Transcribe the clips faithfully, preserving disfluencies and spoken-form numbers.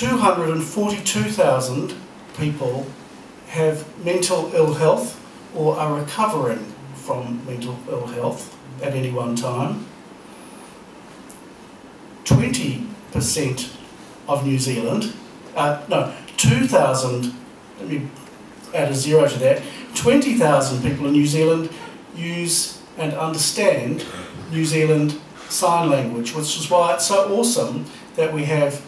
two hundred forty-two thousand people have mental ill health or are recovering from mental ill health at any one time. twenty percent of New Zealand, uh, no, two thousand, let me add a zero to that, twenty thousand people in New Zealand use and understand New Zealand Sign Language, which is why it's so awesome that we have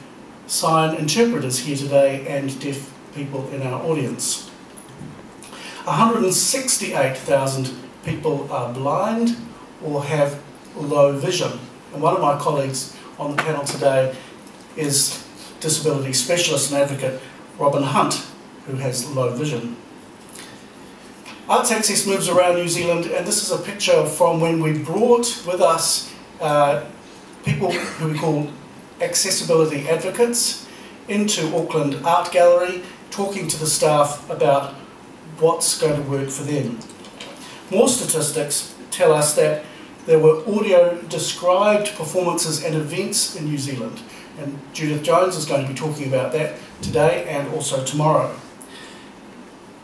sign interpreters here today and deaf people in our audience. one hundred sixty-eight thousand people are blind or have low vision. And one of my colleagues on the panel today is disability specialist and advocate Robyn Hunt, who has low vision. Arts Access moves around New Zealand, and this is a picture from when we brought with us uh, people who we call accessibility advocates into Auckland Art Gallery, talking to the staff about what's going to work for them. More statistics tell us that there were audio described performances and events in New Zealand, and Judith Jones is going to be talking about that today and also tomorrow.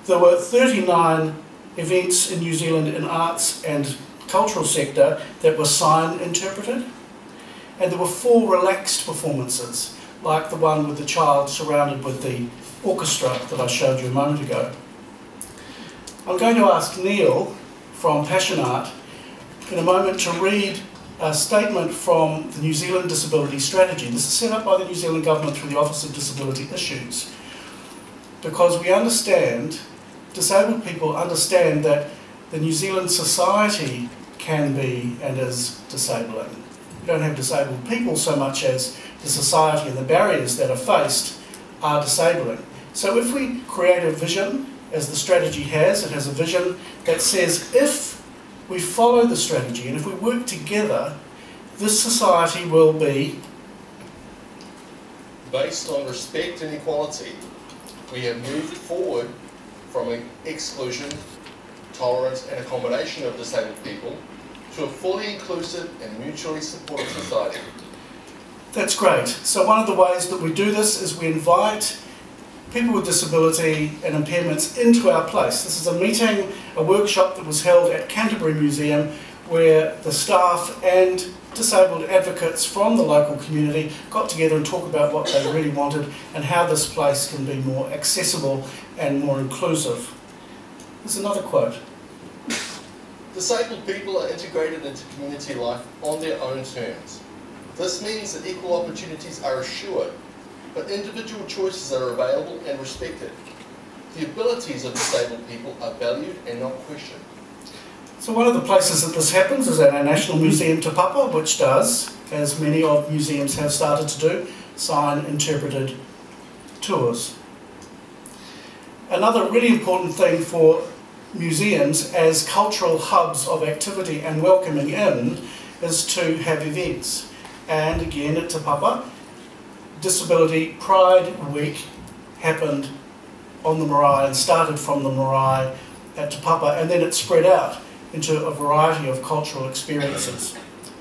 There were thirty-nine events in New Zealand in arts and cultural sector that were sign interpreted, and there were four relaxed performances, like the one with the child surrounded with the orchestra that I showed you a moment ago. I'm going to ask Neil from Passion Art in a moment to read a statement from the New Zealand Disability Strategy. This is set up by the New Zealand Government through the Office of Disability Issues, because we understand, disabled people understand, that the New Zealand society can be and is disabling. We don't have disabled people so much as the society and the barriers that are faced are disabling. So if we create a vision, as the strategy has, it has a vision that says if we follow the strategy, and if we work together, this society will be based on respect and equality. We have moved forward from an exclusion, tolerance and accommodation of disabled people to a fully inclusive and mutually supportive society. That's great. So one of the ways that we do this is we invite people with disability and impairments into our place. This is a meeting, a workshop that was held at Canterbury Museum, where the staff and disabled advocates from the local community got together and talked about what they really wanted and how this place can be more accessible and more inclusive. Here's another quote. Disabled people are integrated into community life on their own terms. This means that equal opportunities are assured, but individual choices are available and respected. The abilities of disabled people are valued and not questioned. So one of the places that this happens is at our National Museum Te Papa, which does, as many of museums have started to do, sign interpreted tours. Another really important thing for museums as cultural hubs of activity and welcoming in is to have events. And again at Te Papa, Disability Pride Week happened on the marae and started from the marae at Te Papa, and then it spread out into a variety of cultural experiences.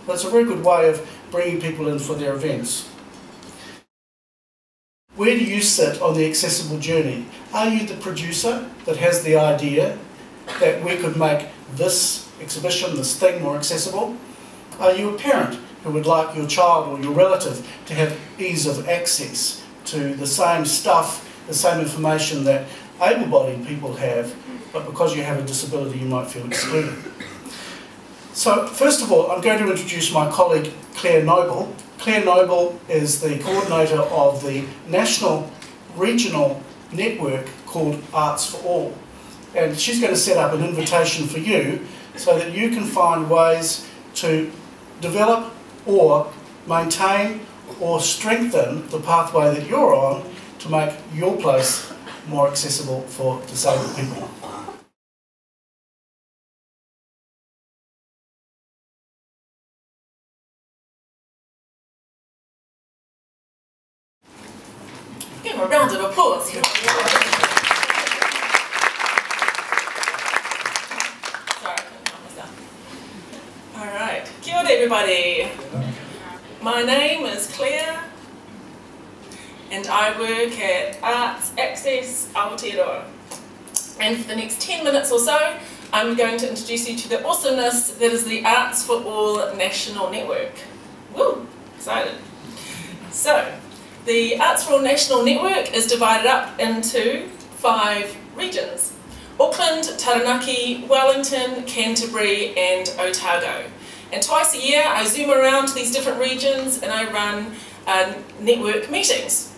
That's a very good way of bringing people in for their events. Where do you sit on the accessible journey? Are you the producer that has the idea that we could make this exhibition, this thing, more accessible? Are you a parent who would like your child or your relative to have ease of access to the same stuff, the same information that able-bodied people have, but because you have a disability you might feel excluded? So first of all, I'm going to introduce my colleague Claire Noble. Claire Noble is the coordinator of the national regional network called Arts for All, and she's going to set up an invitation for you so that you can find ways to develop or maintain or strengthen the pathway that you're on to make your place more accessible for disabled people. Give them a round of applause here. Sorry, I couldn't help myself. All right, kia ora everybody. My name is Claire, and I work at Arts Access Aotearoa. And for the next ten minutes or so, I'm going to introduce you to the awesomeness that is the Arts for All National Network. Woo! Excited. So, the Arts for All National Network is divided up into five regions: Auckland, Taranaki, Wellington, Canterbury and Otago. And twice a year I zoom around to these different regions and I run uh, network meetings.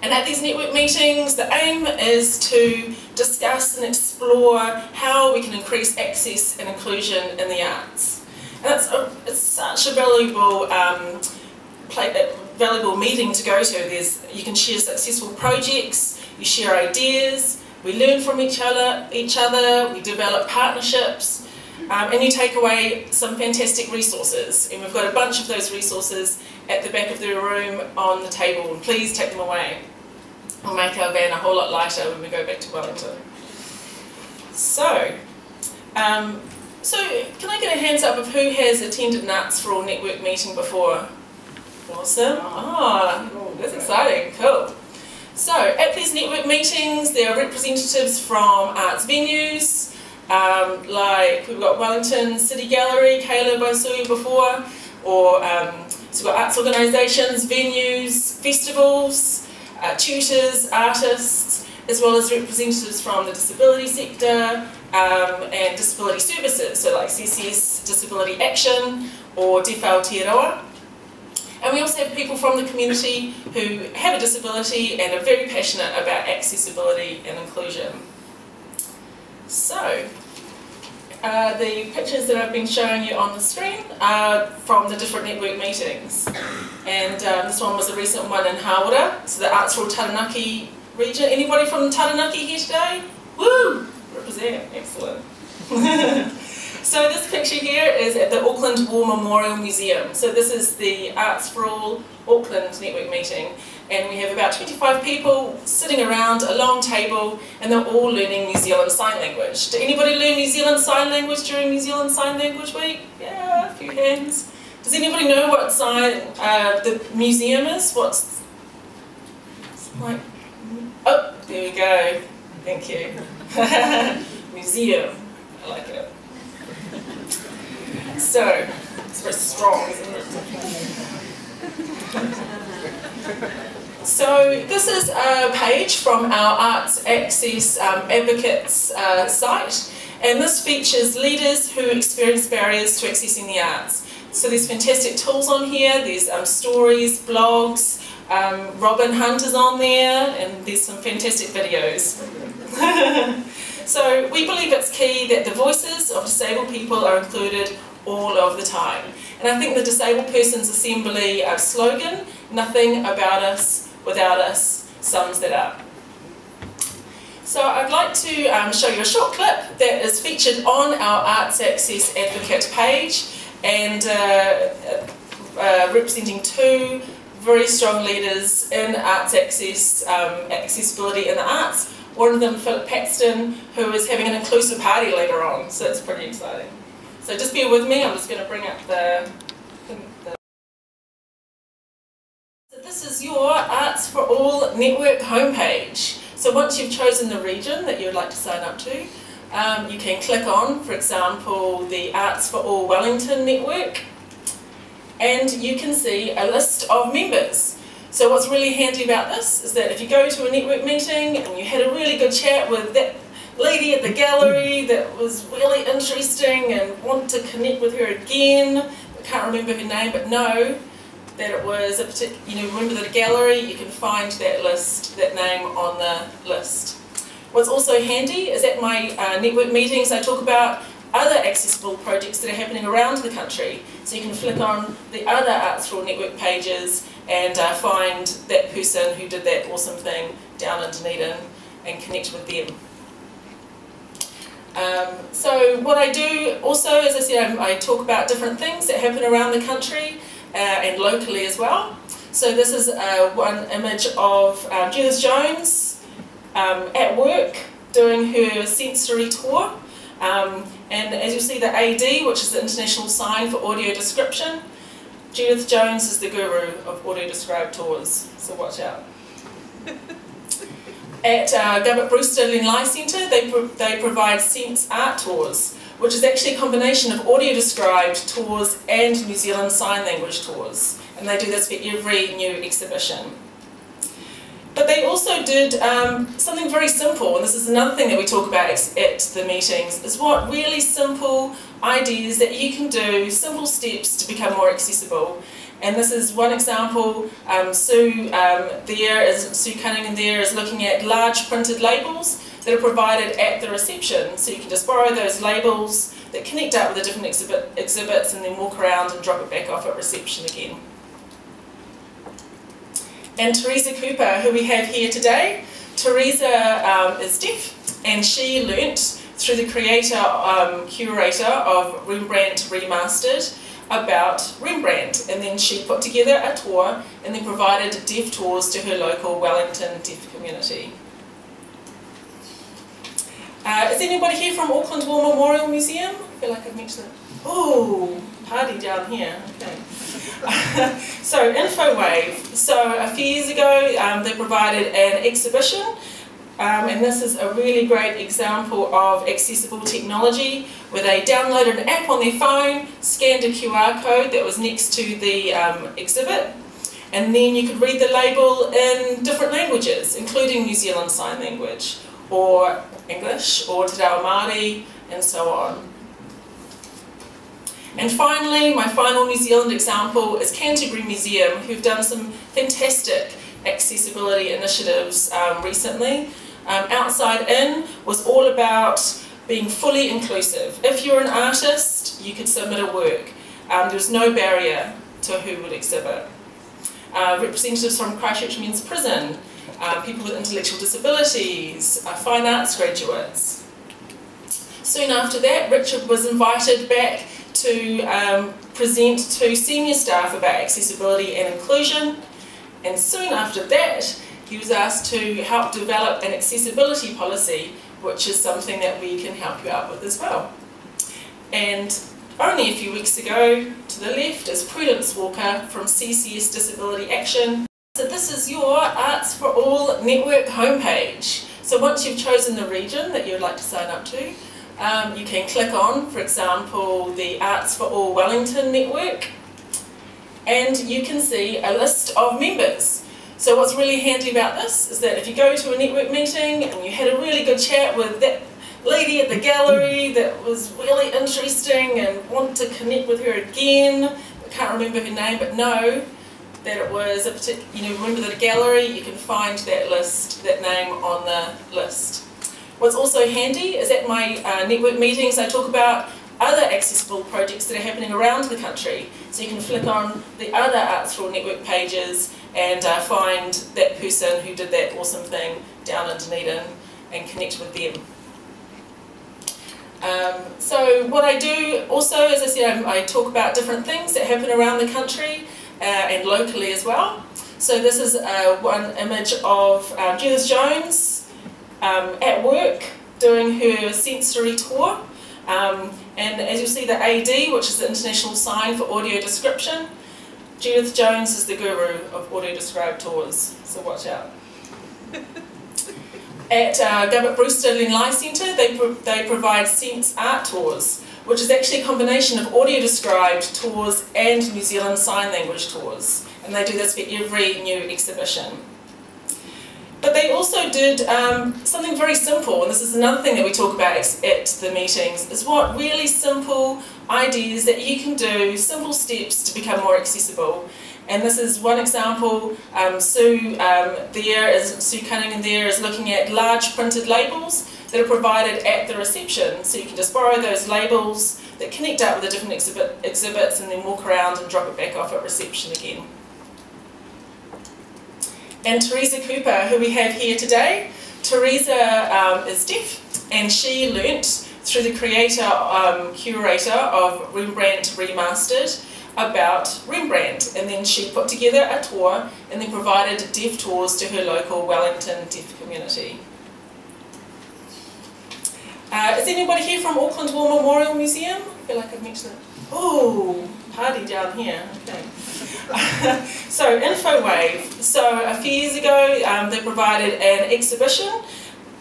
And at these network meetings the aim is to discuss and explore how we can increase access and inclusion in the arts. And that's a, it's such a valuable, um, play, a valuable meeting to go to. There's, you can share successful projects, you share ideas, we learn from each other, each other, we develop partnerships, um, and you take away some fantastic resources. And we've got a bunch of those resources at the back of the room on the table. And please take them away. We'll make our van a whole lot lighter when we go back to Wellington. So, um, so can I get a hands up of who has attended an Arts for All Network meeting before? Awesome. Ah, oh, that's exciting. Cool. So, at these network meetings, there are representatives from arts venues, um, like we've got Wellington City Gallery, Kayla Bosui before, or um, so we've got arts organisations, venues, festivals, uh, tutors, artists, as well as representatives from the disability sector um, and disability services, so like C C S Disability Action or Deaf Aotearoa. And we also have people from the community who have a disability and are very passionate about accessibility and inclusion. So, uh, the pictures that I've been showing you on the screen are from the different network meetings. And um, this one was a recent one in Hawera, so the Arts for All Taranaki region. Anybody from Taranaki here today? Woo! Represent, excellent. So this picture here is at the Auckland War Memorial Museum. So this is the Arts for All Auckland network meeting. And we have about twenty-five people sitting around a long table and they're all learning New Zealand Sign Language. Did anybody learn New Zealand Sign Language during New Zealand Sign Language Week? Yeah, a few hands. Does anybody know what sign uh, the museum is? What's like? Oh, there we go. Thank you. Museum. I like it. So, it's very strong, isn't it? So, this is a page from our Arts Access um, Advocates uh, site, and this features leaders who experience barriers to accessing the arts. So there's fantastic tools on here, there's um, stories, blogs, um, Robyn Hunt is on there, and there's some fantastic videos. So, we believe it's key that the voices of disabled people are included all of the time. And I think the Disabled Persons Assembly uh, slogan, nothing about us without us, sums that up. So I'd like to um, show you a short clip that is featured on our Arts Access Advocate page and uh, uh, representing two very strong leaders in arts access, um, accessibility in the arts. One of them, Philip Paxton, who is having an inclusive party later on, so it's pretty exciting. So just bear with me, I'm just going to bring up the, the... So this is your Arts for All Network homepage. So once you've chosen the region that you'd like to sign up to, um, you can click on, for example, the Arts for All Wellington Network, and you can see a list of members. So what's really handy about this is that if you go to a network meeting and you had a really good chat with that lady at the gallery that was really interesting and want to connect with her again. I can't remember her name, but know that it was a particular, you know, remember the gallery, you can find that list, that name on the list. What's also handy is at my uh, network meetings I talk about other accessible projects that are happening around the country. So you can flick on the other Arts for All Network pages and uh, find that person who did that awesome thing down in Dunedin and connect with them. Um, so what I do also, as I said, I, I talk about different things that happen around the country uh, and locally as well. So this is uh, one image of um, Judith Jones um, at work doing her sensory tour. Um, and as you see, the A D, which is the International Sign for Audio Description, Judith Jones is the guru of audio-described tours, so watch out. At uh, Govett-Brewster Len Lye Centre, they, pro they provide Sense Art Tours, which is actually a combination of audio-described tours and New Zealand Sign Language tours. And they do this for every new exhibition. But they also did um, something very simple, and this is another thing that we talk about at, at the meetings, is what really simple ideas that you can do, simple steps to become more accessible. And this is one example. um, Sue, um, there is, Sue Cunningham there is looking at large printed labels that are provided at the reception. So you can just borrow those labels that connect up with the different exhibit, exhibits and then walk around and drop it back off at reception again. And Teresa Cooper, who we have here today. Teresa um, is deaf, and she learnt through the creator, um, curator of Rembrandt Remastered about Rembrandt, and then she put together a tour and then provided deaf tours to her local Wellington deaf community. Uh, is anybody here from Auckland War Memorial Museum? I feel like I've mentioned it. Oh, party down here. Okay. So InfoWave. So a few years ago, um, they provided an exhibition, um, and this is a really great example of accessible technology, where they downloaded an app on their phone, scanned a Q R code that was next to the um, exhibit, and then you could read the label in different languages, including New Zealand Sign Language, or English, or Te Reo Māori, and so on. And finally, my final New Zealand example is Canterbury Museum, who've done some fantastic accessibility initiatives um, recently. Um, Outside In was all about being fully inclusive. If you're an artist, you could submit a work. Um, there was no barrier to who would exhibit. Uh, representatives from Christchurch Men's Prison, uh, people with intellectual disabilities, uh, fine arts graduates. Soon after that, Richard was invited back to um, present to senior staff about accessibility and inclusion, and soon after that he was asked to help develop an accessibility policy, which is something that we can help you out with as well. And only a few weeks ago, to the left, is Prudence Walker from C C S Disability Action. So this is your Arts for All Network homepage. So once you've chosen the region that you'd like to sign up to, Um, you can click on, for example, the Arts for All Wellington Network, and you can see a list of members. So what's really handy about this is that if you go to a network meeting and you had a really good chat with that lady at the gallery that was really interesting and want to connect with her again, I can't remember her name, but know that it was a particular, you know, remember the gallery, you can find that list, that name on the list. What's also handy is at my uh, network meetings I talk about other accessible projects that are happening around the country. So you can flick on the other Arts for All Network pages and uh, find that person who did that awesome thing down in Dunedin and connect with them. Um, so what I do also, as I said, I, I talk about different things that happen around the country uh, and locally as well. So this is uh, one image of uh, Judith Jones Um, at work doing her sensory tour, um, and as you see the A D, which is the International Sign for Audio Description, Judith Jones is the guru of audio described tours, so watch out. At uh, Govett-Brewster Len Lye Centre, they, pro they provide Sense Art Tours, which is actually a combination of audio described tours and New Zealand Sign Language tours, and they do this for every new exhibition. But they also did um, something very simple, and this is another thing that we talk about at, at the meetings, is what really simple ideas that you can do, simple steps to become more accessible. And this is one example. um, Sue, um, there is, Sue Cunningham there is looking at large printed labels that are provided at the reception. So you can just borrow those labels that connect up with the different exhibit, exhibits and then walk around and drop it back off at reception again. And Teresa Cooper, who we have here today. Teresa um, is deaf, and she learnt through the creator, um, curator of Rembrandt Remastered about Rembrandt, and then she put together a tour and then provided deaf tours to her local Wellington deaf community. Uh, is anybody here from Auckland War Memorial Museum? I feel like I've mentioned it. Oh, party down here, I think. So InfoWave. So a few years ago um, they provided an exhibition,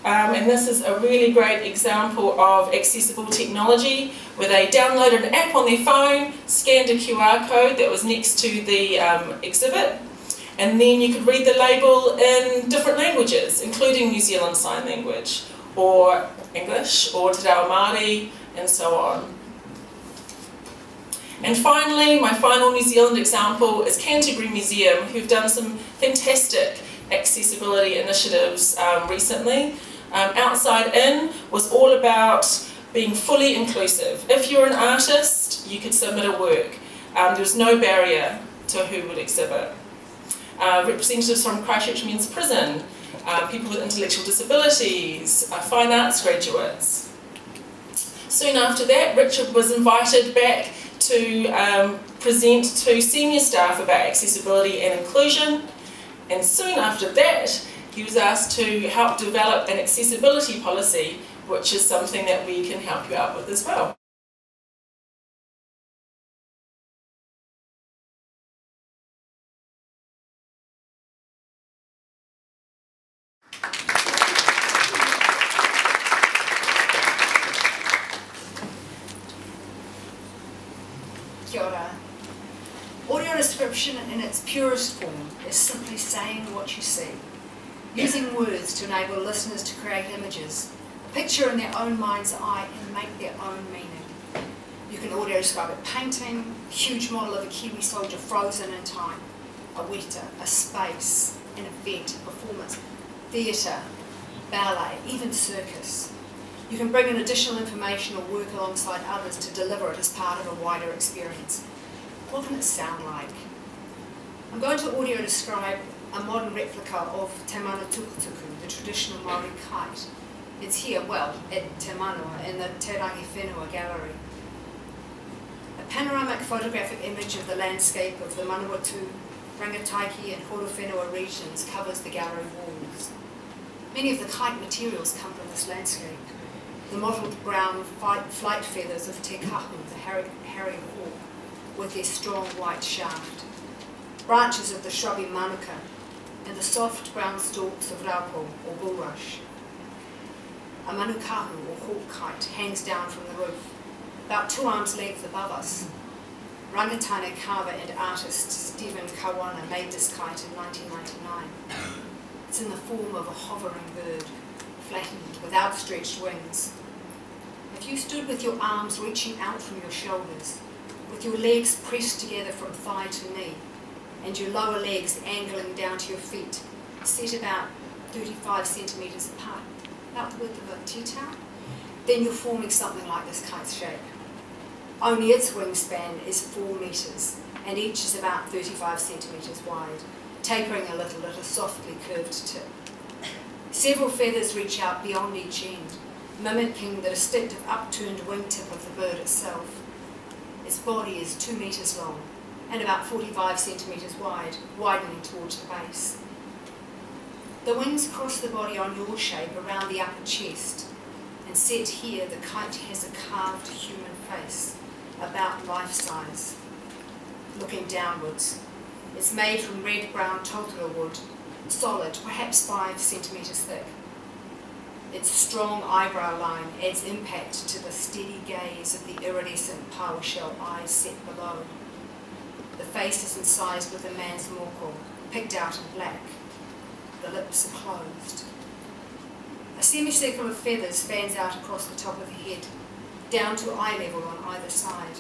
um, and this is a really great example of accessible technology, where they downloaded an app on their phone, scanned a Q R code that was next to the um, exhibit, and then you could read the label in different languages, including New Zealand Sign Language, or English, or Te Reo Māori, and so on. And finally, my final New Zealand example is Canterbury Museum, who've done some fantastic accessibility initiatives um, recently. Um, Outside In was all about being fully inclusive. If you're an artist, you could submit a work. Um, there was no barrier to who would exhibit. Uh, representatives from Christchurch Men's Prison, uh, people with intellectual disabilities, uh, fine arts graduates. Soon after that, Richard was invited back to um, present to senior staff about accessibility and inclusion, and soon after that he was asked to help develop an accessibility policy, which is something that we can help you out with as well. Description in its purest form is simply saying what you see, using words to enable listeners to create images, a picture in their own mind's eye, and make their own meaning. You can audio describe a painting, a huge model of a Kiwi soldier frozen in time, a weta, a space, an event, a performance, theatre, ballet, even circus. You can bring in additional information or work alongside others to deliver it as part of a wider experience. What can it sound like? I'm going to audio describe a modern replica of Te Manu Tukutuku, the traditional Māori kite. It's here, well, at Te Manua in the Te Rangi Whenua Gallery. A panoramic photographic image of the landscape of the Manawatū, Rangitīkei and Horowhenua regions covers the gallery walls. Many of the kite materials come from this landscape. The mottled brown flight feathers of Te Kahu, the hairy hawk, with their strong white shaft. Branches of the shrubby manuka and the soft brown stalks of raupo or bulrush. A manukahu or hawk kite hangs down from the roof, about two arms' length above us. Rangatane carver and artist Stephen Kawana made this kite in nineteen ninety-nine. It's in the form of a hovering bird, flattened with outstretched wings. If you stood with your arms reaching out from your shoulders, with your legs pressed together from thigh to knee, and your lower legs angling down to your feet, set about thirty-five centimetres apart, about the width of a tea towel, then you're forming something like this kite's shape. Only its wingspan is four metres, and each is about thirty-five centimetres wide, tapering a little at a softly curved tip. Several feathers reach out beyond each end, mimicking the distinctive upturned wingtip of the bird itself. Its body is two metres long, and about forty-five centimetres wide, widening towards the base. The wings cross the body on your shape around the upper chest, and set here the kite has a carved human face, about life-size, looking downwards. It's made from red-brown totara wood, solid, perhaps five centimetres thick. Its strong eyebrow line adds impact to the steady gaze of the iridescent power shell eyes set below. The face is incised with a man's morkel, picked out in black. The lips are closed. A semicircle of feathers fans out across the top of the head, down to eye level on either side,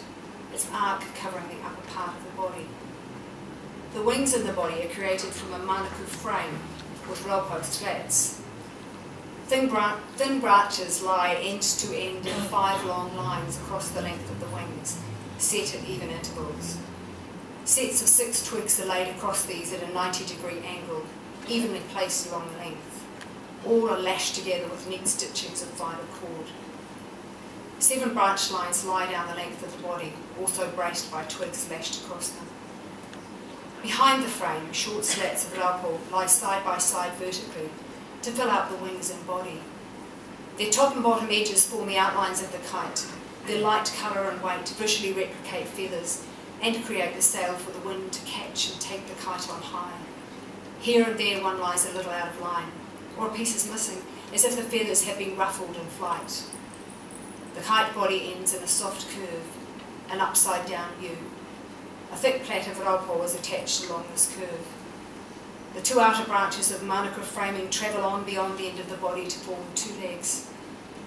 its arc covering the upper part of the body. The wings in the body are created from a manaku frame with raupo slats. Thin, bran thin branches lie end to end in five long lines across the length of the wings, set at even intervals. Sets of six twigs are laid across these at a ninety degree angle, evenly placed along the length. All are lashed together with neat stitchings of vinyl cord. Seven branch lines lie down the length of the body, also braced by twigs lashed across them. Behind the frame, short slats of raupo lie side by side vertically, to fill out the wings and body. Their top and bottom edges form the outlines of the kite. Their light colour and weight visually replicate feathers, and create the sail for the wind to catch and take the kite on high. Here and there one lies a little out of line, or a piece is missing, as if the feathers had been ruffled in flight. The kite body ends in a soft curve, an upside-down U. A thick plait of raupo was attached along this curve. The two outer branches of manuka framing travel on beyond the end of the body to form two legs.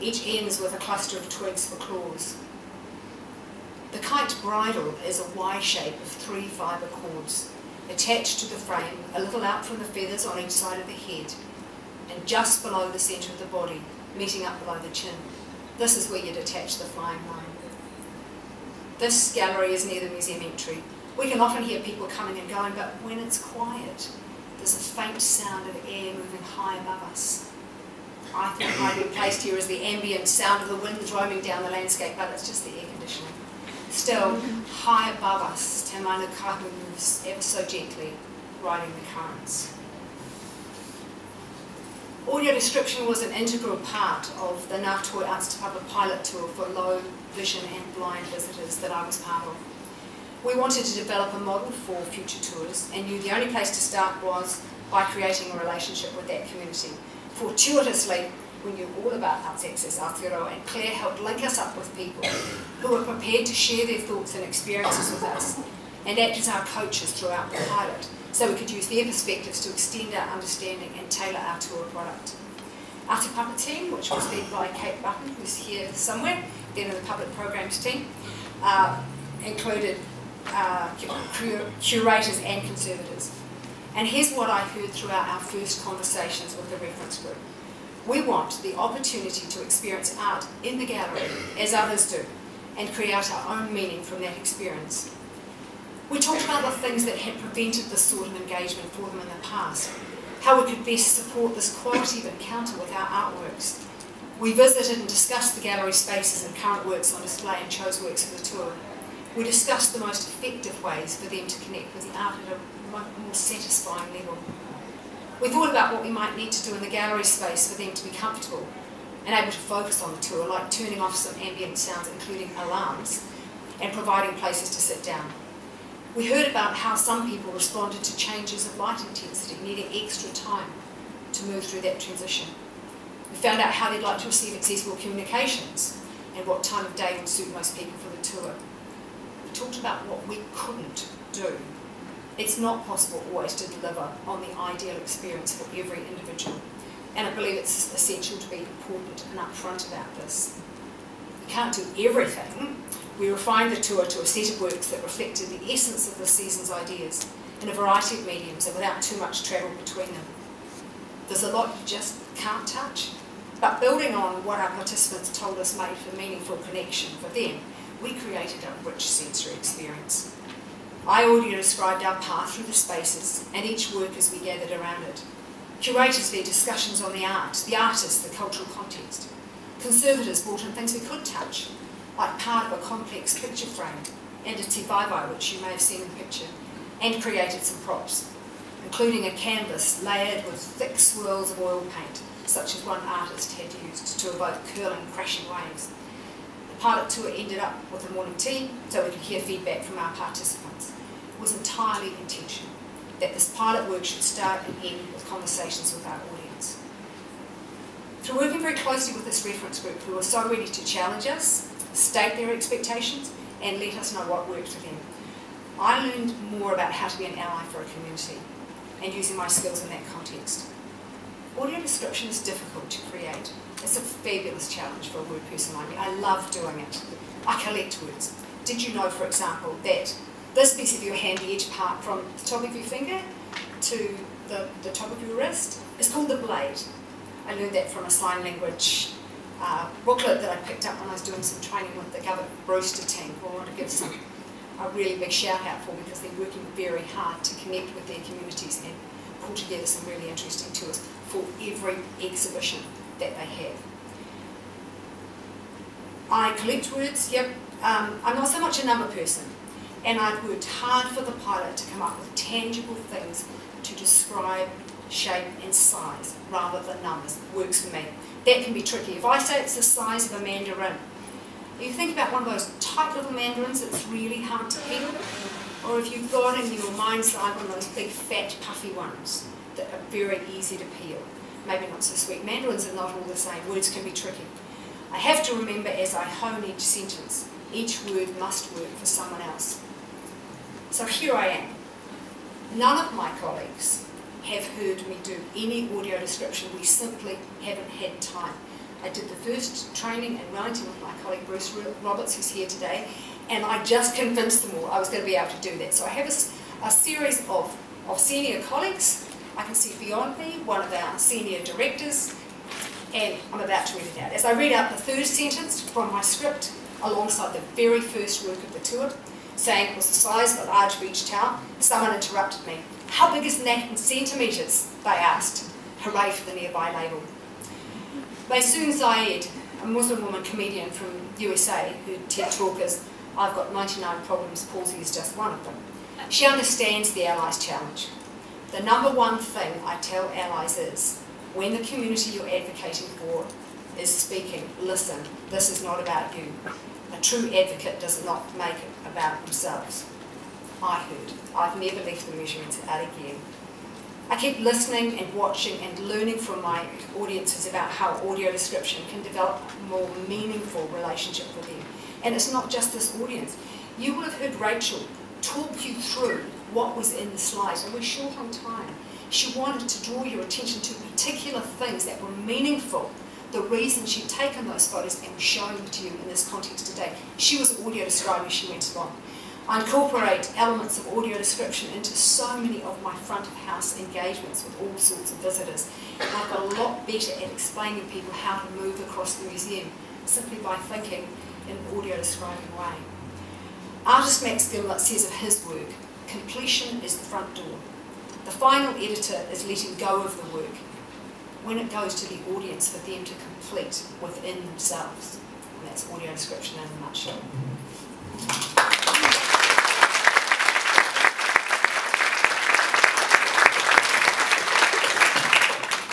Each ends with a cluster of twigs for claws. The kite bridle is a Y shape of three fibre cords, attached to the frame, a little out from the feathers on each side of the head, and just below the centre of the body, meeting up below the chin. This is where you'd attach the flying line. This gallery is near the museum entry. We can often hear people coming and going, but when it's quiet, there's a faint sound of air moving high above us. I think I'd be placed here as the ambient sound of the wind roaming down the landscape, but it's just the air conditioning. Still, high above us, Te Manu Tukutuku moves ever so gently, riding the currents. Audio description was an integral part of the Ngā Toa Arts Te Papa pilot tour for low vision and blind visitors that I was part of. We wanted to develop a model for future tours and knew the only place to start was by creating a relationship with that community. Fortuitously, we knew all about Arts Access Aotearoa, and Claire helped link us up with people who were prepared to share their thoughts and experiences with us and act as our coaches throughout the pilot, so we could use their perspectives to extend our understanding and tailor our tour product. Our Te Papa team, which was led by Kate Button, who's here somewhere, then in the public programs team, uh, included uh, cur curators and conservators. And here's what I heard throughout our first conversations with the reference group. We want the opportunity to experience art in the gallery, as others do, and create our own meaning from that experience. We talked about the things that had prevented this sort of engagement for them in the past, how we could best support this quality of encounter with our artworks. We visited and discussed the gallery spaces and current works on display and chose works for the tour. We discussed the most effective ways for them to connect with the art at a more satisfying level. We thought about what we might need to do in the gallery space for them to be comfortable and able to focus on the tour, like turning off some ambient sounds, including alarms, and providing places to sit down. We heard about how some people responded to changes of light intensity, needing extra time to move through that transition. We found out how they'd like to receive accessible communications and what time of day would suit most people for the tour. We talked about what we couldn't do. It's not possible always to deliver on the ideal experience for every individual, and I believe it's essential to be important and upfront about this. You can't do everything. We refined the tour to a set of works that reflected the essence of the season's ideas in a variety of mediums and without too much travel between them. There's a lot you just can't touch, but building on what our participants told us made for meaningful connection for them, we created a rich sensory experience. I audio described our path through the spaces and each work as we gathered around it. Curators led discussions on the art, the artist, the cultural context. Conservators brought in things we could touch, like part of a complex picture frame and a te waiwai, which you may have seen in the picture, and created some props, including a canvas layered with thick swirls of oil paint, such as one artist had used to evoke curling, crashing waves. The pilot tour ended up with a morning tea, so we could hear feedback from our participants. It was entirely intentional that this pilot work should start and end with conversations with our audience. Through working very closely with this reference group, who were so ready to challenge us, state their expectations, and let us know what worked for them, I learned more about how to be an ally for a community and using my skills in that context. Audio description is difficult to create. It's a fabulous challenge for a word person like me. I love doing it. I collect words. Did you know, for example, that this piece of your hand, the edge part from the top of your finger to the, the top of your wrist, is called the blade? I learned that from a sign language Uh, booklet that I picked up when I was doing some training with the Govett-Brewster team, who I want to give some a really big shout out for, because they're working very hard to connect with their communities and pull together some really interesting tours for every exhibition that they have. I collect words, yep. Um, I'm not so much a number person, and I've worked hard for the pilot to come up with tangible things to describe shape and size rather than numbers. Works for me. That can be tricky. If I say it's the size of a mandarin, if you think about one of those tight little mandarins, it's really hard to peel. Or if you've got in your mind's eye one of those big, fat, puffy ones that are very easy to peel. Maybe not so sweet. Mandarins are not all the same. Words can be tricky. I have to remember as I hone each sentence, each word must work for someone else. So here I am. None of my colleagues have heard me do any audio description. We simply haven't had time. I did the first training and writing with my colleague Bruce Roberts, who's here today, and I just convinced them all I was going to be able to do that. So I have a, a series of, of senior colleagues. I can see beyond me, one of our senior directors, and I'm about to read it out. As I read out the third sentence from my script, alongside the very first work of the tour, saying it was the size of a large beach towel, someone interrupted me. How big is that in centimetres? They asked. Hooray for the nearby label. Maysoon Zayed, a Muslim woman comedian from U S A, who TED Talk is, I've got ninety-nine problems, palsy is just one of them. She understands the Allies challenge. The number one thing I tell allies is, when the community you're advocating for is speaking, listen, this is not about you. A true advocate does not make it about themselves. I heard. I've never left the measurements out again. I keep listening and watching and learning from my audiences about how audio description can develop a more meaningful relationship with them. And it's not just this audience. You will have heard Rachel talk you through what was in the slides, and we're short on time. She wanted to draw your attention to particular things that were meaningful, the reason she'd taken those photos and was showing them to you in this context today. She was audio describing as she went along. I incorporate elements of audio description into so many of my front of house engagements with all sorts of visitors. And I've got a lot better at explaining to people how to move across the museum simply by thinking in an audio describing way. Artist Max Gimlett says of his work, completion is the front door. The final editor is letting go of the work when it goes to the audience for them to complete within themselves. And that's audio description in a nutshell.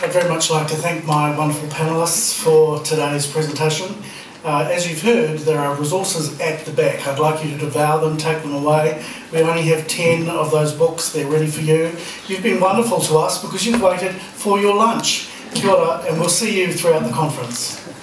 I'd very much like to thank my wonderful panellists for today's presentation. Uh, as you've heard, there are resources at the back. I'd like you to devour them, take them away. We only have ten of those books. They're ready for you. You've been wonderful to us because you've waited for your lunch. Kia ora, and we'll see you throughout the conference.